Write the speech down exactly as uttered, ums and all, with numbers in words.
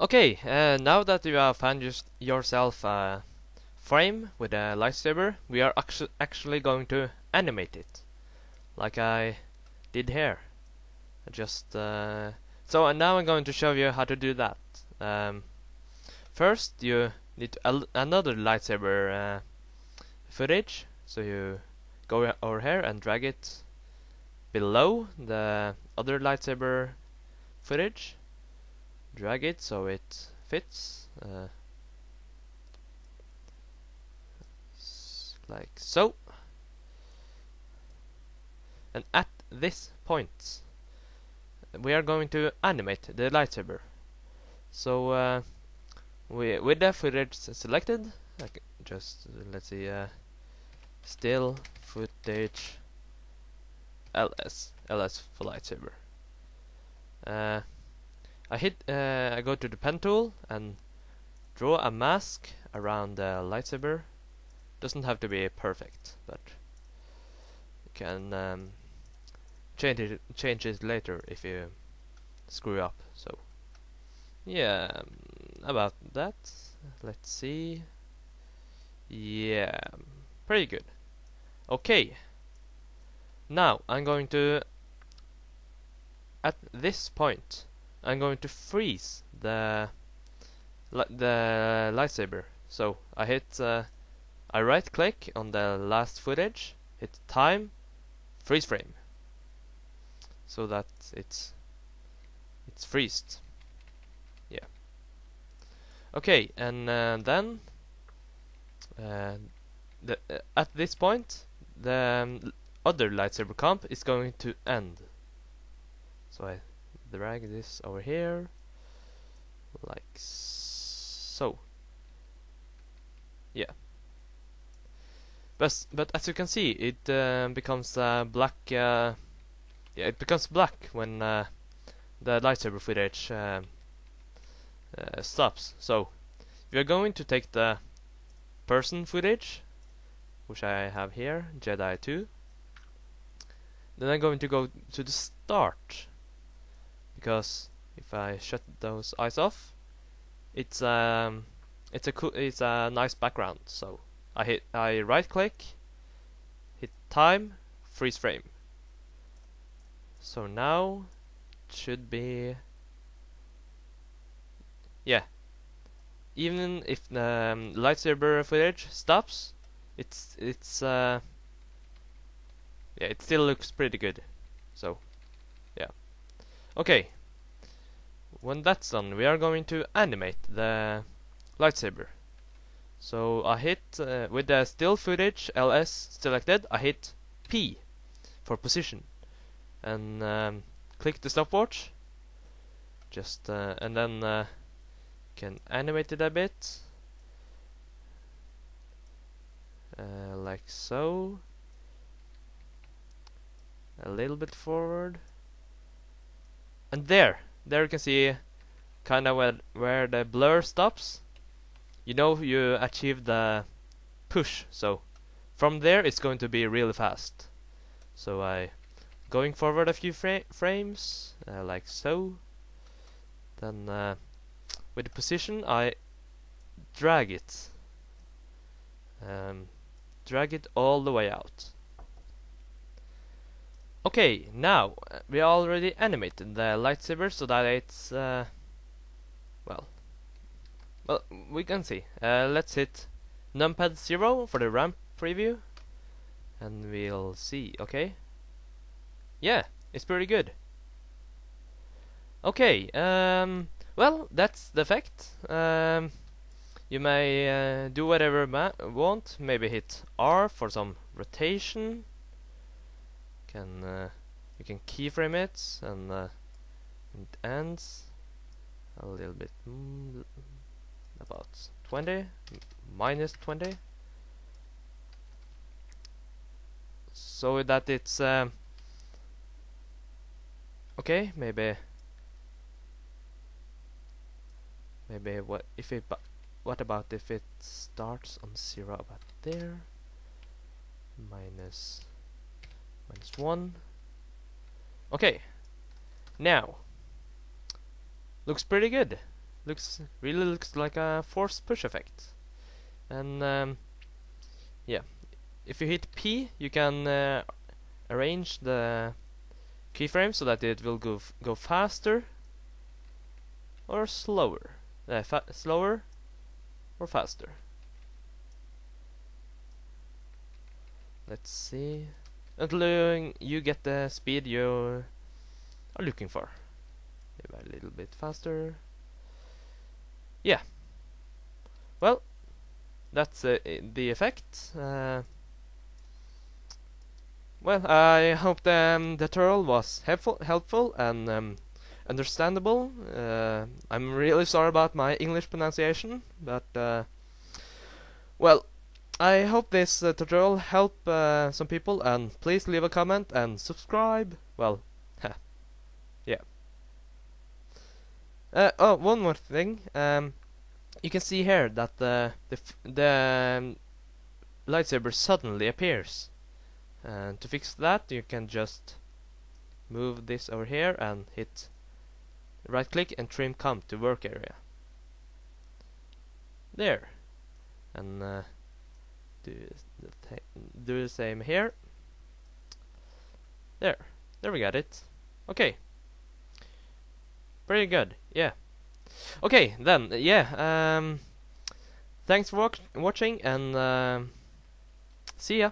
Okay, uh, now that you have found just yourself a frame with a lightsaber, we are actu actually going to animate it, like I did here. I just uh, so uh, now I'm going to show you how to do that. Um, first, you need al another lightsaber uh, footage, so you go over here and drag it below the other lightsaber footage. Drag it so it fits, uh, like so. And at this point, we are going to animate the lightsaber. So uh, we with the footage selected, like just uh, let's see, uh, still footage L S L S for lightsaber. Uh, I hit. Uh, I go to the pen tool and draw a mask around the lightsaber. Doesn't have to be perfect, but you can um, change it. Change it later if you screw up. So yeah, about that. Let's see. Yeah, pretty good. Okay. Now I'm going to. At this point, I'm going to freeze the li the lightsaber. So I hit, uh, I right click on the last footage, hit time, freeze frame, so that it's it's freezed. Yeah. Okay, and uh, then uh, the uh, at this point the um, other lightsaber comp is going to end. So I. Drag this over here, like so. Yeah. But but as you can see, it uh, becomes uh, black. Uh, yeah, it becomes black when uh, the lightsaber footage uh, uh, stops. So we are going to take the person footage, which I have here, Jedi Two. Then I'm going to go to the start. Because if I shut those eyes off, it's um it's a cool it's a nice background. So I hit I right click, hit time, freeze frame. So now it should be, yeah. Even if the um, lightsaber footage stops, it's it's uh yeah it still looks pretty good. So. Okay, when that's done, we are going to animate the lightsaber. So I hit, uh, with the still footage L S selected, I hit P for position. And um, click the stopwatch. Just, uh, and then uh, can animate it a bit. Uh, like so. A little bit forward. And there, there you can see kind of where, where the blur stops. You know you achieved the push, so from there it's going to be really fast. So I going forward a few fra frames, uh, like so. Then uh, with the position I drag it, um, drag it all the way out. Okay, now we already animated the lightsaber so that it's uh, well, well we can see. Uh, let's hit numpad zero for the ramp preview, and we'll see. Okay, yeah, it's pretty good. Okay, um, well that's the effect. Um, you may uh, do whatever you want. Maybe hit R for some rotation. Can uh, you can keyframe it and uh, it ends a little bit, mm, about twenty, minus twenty, so that it's um, okay. Maybe maybe what if it? What about if it starts on zero about there? Minus. Minus one. Okay. Now. Looks pretty good. looks really looks like a force push effect. And um, yeah, if you hit P, you can uh, arrange the keyframe so that it will go f go faster or slower, uh, fa slower or faster. Let's see, until you get the speed you are looking for. Maybe a little bit faster. Yeah. Well, that's uh, the effect. Uh, well, I hope the, um, the tutorial was helpful, helpful and um, understandable. Uh, I'm really sorry about my English pronunciation, but uh, well, I hope this uh, tutorial helped uh, some people, and please leave a comment and subscribe. Well, heh. Yeah. Uh, oh, one more thing. Um, you can see here that the the, f the um, lightsaber suddenly appears. And to fix that, you can just move this over here and hit right click and trim comp to work area. There. And uh, do the same here. There. There we got it. Okay. Pretty good. Yeah. Okay, then. Yeah. Um, thanks for watch watching and uh, see ya.